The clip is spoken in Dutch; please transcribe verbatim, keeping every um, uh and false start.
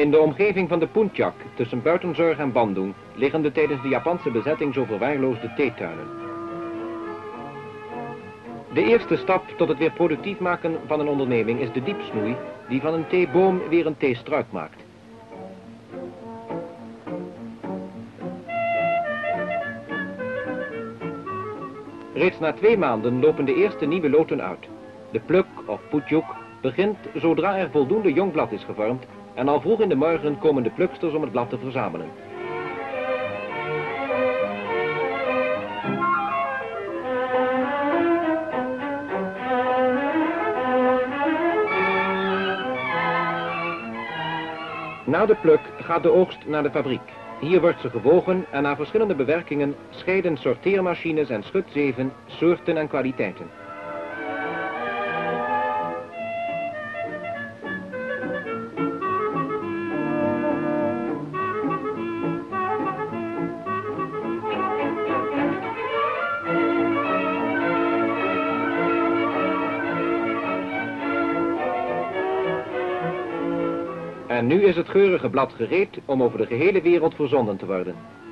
In de omgeving van de Puntjak, tussen Buitenzorg en Bandung, liggen de tijdens de Japanse bezetting zo verwaarloosde theetuinen. De eerste stap tot het weer productief maken van een onderneming is de diepsnoei, die van een theeboom weer een theestruik maakt. Reeds na twee maanden lopen de eerste nieuwe loten uit. De pluk, of putjuk, begint zodra er voldoende jongblad is gevormd en al vroeg in de morgen komen de pluksters om het blad te verzamelen. Na de pluk gaat de oogst naar de fabriek. Hier wordt ze gewogen en na verschillende bewerkingen scheiden sorteermachines en schutzeven soorten en kwaliteiten. En nu is het geurige blad gereed om over de gehele wereld verzonden te worden.